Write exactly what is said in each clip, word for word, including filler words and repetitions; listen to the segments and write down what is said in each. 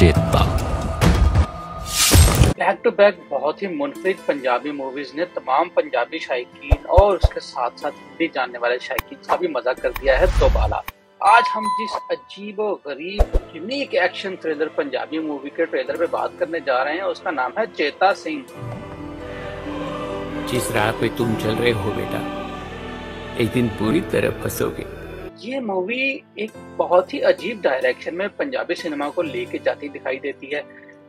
चेतपा। Back to back बहुत ही मुनफरिद Punjabi movies ने तमाम पंजाबी शायकीन और उसके साथ साथ हिंदी जानने वाले शायकीन का भी मजा कर दिया है दोबाला। आज हम जिस अजीब और गरीब unique action thriller Punjabi movie के ट्रेलर पे बात करने जा रहे हैं उसका नाम है चेता सिंह। जिस राह पे तुम चल रहे हो बेटा, एक दिन पूरी तरह फंसोगे। ये मूवी एक बहुत ही अजीब डायरेक्शन में पंजाबी सिनेमा को लेके जाती दिखाई देती है।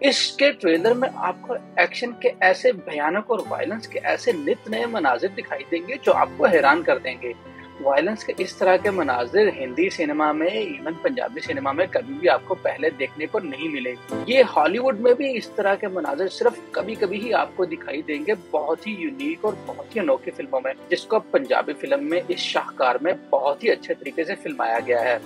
इसके ट्रेलर में आपको एक्शन के ऐसे भयानक और वायलेंस के ऐसे नित नए मनाजिर दिखाई देंगे जो आपको हैरान कर देंगे। वायलेंस के इस तरह के मनाजिर हिंदी सिनेमा में, इवन पंजाबी सिनेमा में कभी भी आपको पहले देखने को नहीं मिले। ये हॉलीवुड में भी इस तरह के मनाजिर सिर्फ कभी कभी ही आपको दिखाई देंगे बहुत ही यूनिक और बहुत ही अनोखी फिल्मों में, जिसको पंजाबी फिल्म में इस शाहकार में बहुत ही अच्छे तरीके से फिल्माया गया है।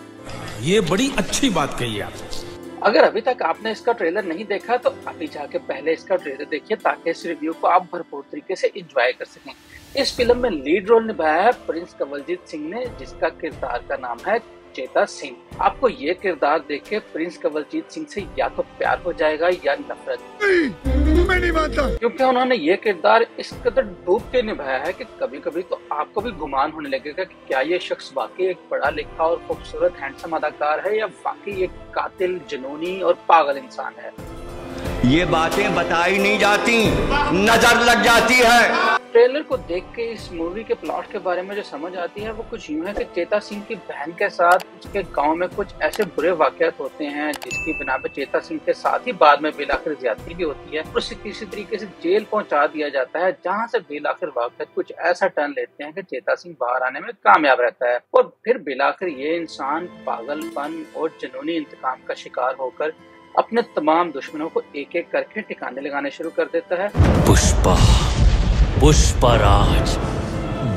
ये बड़ी अच्छी बात कही आपने। अगर अभी तक आपने इसका ट्रेलर नहीं देखा तो अभी जाके पहले इसका ट्रेलर देखिए ताकि इस रिव्यू को आप भरपूर तरीके से एंजॉय कर सकें। इस फिल्म में लीड रोल निभाया है प्रिंस कंवलजीत सिंह ने, जिसका किरदार का नाम है चेता सिंह। आपको ये किरदार देख के प्रिंस कंवलजीत सिंह से या तो प्यार हो जाएगा या नफरत। नहीं, मैं नहीं मानता, क्योंकि उन्होंने ये किरदार इस कदर डूब के निभाया है कि कभी कभी तो आपको भी गुमान होने लगेगा कि क्या ये शख्स वाकई एक पढ़ा लिखा और खूबसूरत हैंडसम अदाकार है या वाकई एक कातिल, जुनूनी और पागल इंसान है। ये बातें बताई नहीं जाती, नजर लग जाती है। ट्रेलर को देख के इस मूवी के प्लॉट के बारे में जो समझ आती है वो कुछ यूँ है कि चेता सिंह की बहन के साथ उसके गांव में कुछ ऐसे बुरे वाकयात होते हैं जिसकी बिना पे चेता सिंह के साथ ही बाद में बेलाखिर ज्यादती भी होती है, उसे किसी तरीके से जेल पहुंचा दिया जाता है, जहां से बेलाखिर वाकयात कुछ ऐसा टर्न लेते हैं कि चेता सिंह बाहर आने में कामयाब रहता है और फिर बेलाखिर ये इंसान पागलपन और जुनूनी इंतकाम का शिकार होकर अपने तमाम दुश्मनों को एक एक करके ठिकाने लगाने शुरू कर देता है। पुष्पा पुष्पराज,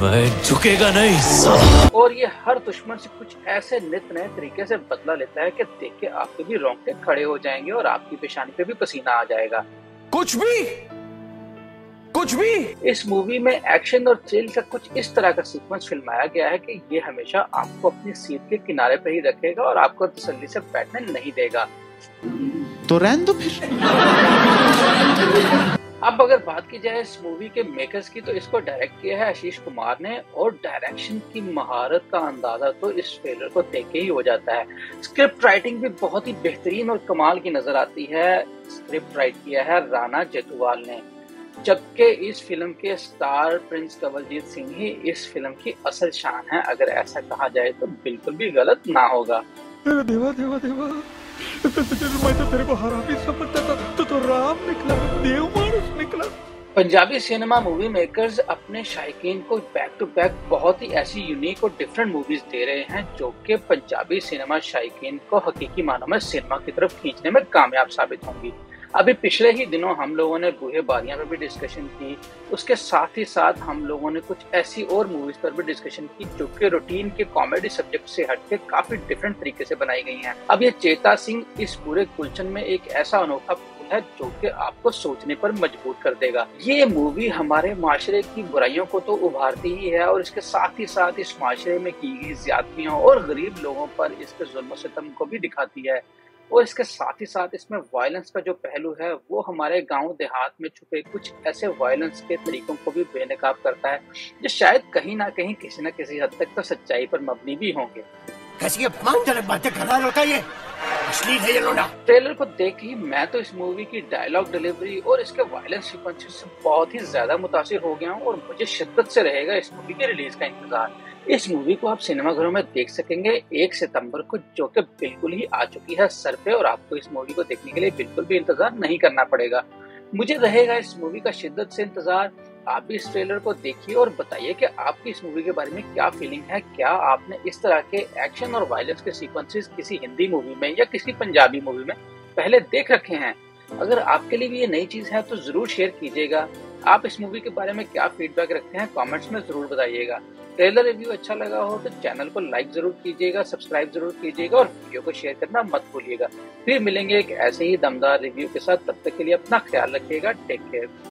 मैं झुकेगा नहीं। और ये हर दुश्मन से कुछ ऐसे नित नए तरीके से बदला लेता है कि देख के आपके भी रोंगटे खड़े हो जाएंगे और आपकी पेशानी पे भी पसीना आ जाएगा। कुछ भी कुछ भी इस मूवी में एक्शन और थ्रिल का कुछ इस तरह का सीक्वेंस फिल्माया गया है कि ये हमेशा आपको अपनी सीट के किनारे पे ही रखेगा और आपको तसल्ली से बैठने नहीं देगा। तो रहने दो फिर। अब अगर बात की जाए इस मूवी के मेकर्स की तो इसको डायरेक्ट किया है आशीष कुमार ने और डायरेक्शन की महारत का अंदाजा तो इस ट्रेलर को देख के ही हो जाता है। स्क्रिप्ट राइटिंग भी बहुत ही बेहतरीन और कमाल की नजर आती है। स्क्रिप्ट राइट किया है राणा जेतवाल ने, जबकि इस फिल्म के स्टार प्रिंस कंवलजीत सिंह ही इस फिल्म की असल शान है। अगर ऐसा कहा जाए तो बिल्कुल भी गलत ना होगा। देवा, देवा, देवा। पंजाबी सिनेमा मूवी मेकर्स अपने शायकीन को बैक टू बैक बहुत ही ऐसी यूनिक और डिफरेंट मूवीज दे रहे हैं जो कि पंजाबी सिनेमा शायकीन को हकीकी मानों में सिनेमा की तरफ खींचने में कामयाब साबित होंगी। अभी पिछले ही दिनों हम लोगों ने बूढ़े बारिया पर भी डिस्कशन की, उसके साथ ही साथ हम लोगों ने कुछ ऐसी और मूवीज पर भी डिस्कशन की जो कि रूटीन के कॉमेडी सब्जेक्ट से हटके काफी डिफरेंट तरीके से बनाई गई हैं। अब ये चेता सिंह इस पूरे गुलशन में एक ऐसा अनोखा फूल है जो कि आपको सोचने पर मजबूर कर देगा। ये मूवी हमारे माशरे की बुराइयों को तो उभारती ही है और इसके साथ ही साथ इस माशरे में की गई ज्यादतियों और गरीब लोगों पर इसके जुल्म सितम को भी दिखाती है और इसके साथ ही साथ इसमें वायलेंस का जो पहलू है वो हमारे गांव देहात में छुपे कुछ ऐसे वायलेंस के तरीकों को भी बेनकाब करता है जो शायद कहीं ना कहीं किसी न किसी हद तक तो सच्चाई पर मबनी भी होंगे। ट्रेलर को देख ही मैं तो इस मूवी की डायलॉग डिलीवरी और इसके वायलेंस सीक्वेंसेस से बहुत ही ज्यादा मुतासिर हो गया हूँ और मुझे शिद्दत से रहेगा इस मूवी के रिलीज का इंतजार। इस मूवी को आप सिनेमाघरों में देख सकेंगे एक सितंबर को, जो कि बिल्कुल ही आ चुकी है सर पे और आपको इस मूवी को देखने के लिए बिल्कुल भी इंतजार नहीं करना पड़ेगा। मुझे रहेगा इस मूवी का शिद्दत से इंतजार। आप भी इस ट्रेलर को देखिए और बताइए कि आपकी इस मूवी के बारे में क्या फीलिंग है। क्या आपने इस तरह के एक्शन और वायलेंस के सीक्वेंसेस किसी हिंदी मूवी में या किसी पंजाबी मूवी में पहले देख रखे हैं? अगर आपके लिए भी ये नई चीज है तो जरूर शेयर कीजिएगा। आप इस मूवी के बारे में क्या फीडबैक रखते हैं कमेंट्स में जरूर बताइएगा। ट्रेलर रिव्यू अच्छा लगा हो तो चैनल को लाइक जरूर कीजिएगा, सब्सक्राइब जरूर कीजिएगा और वीडियो को शेयर करना मत भूलिएगा। फिर मिलेंगे एक ऐसे ही दमदार रिव्यू के साथ, तब तक के लिए अपना ख्याल रखिएगा। Take care.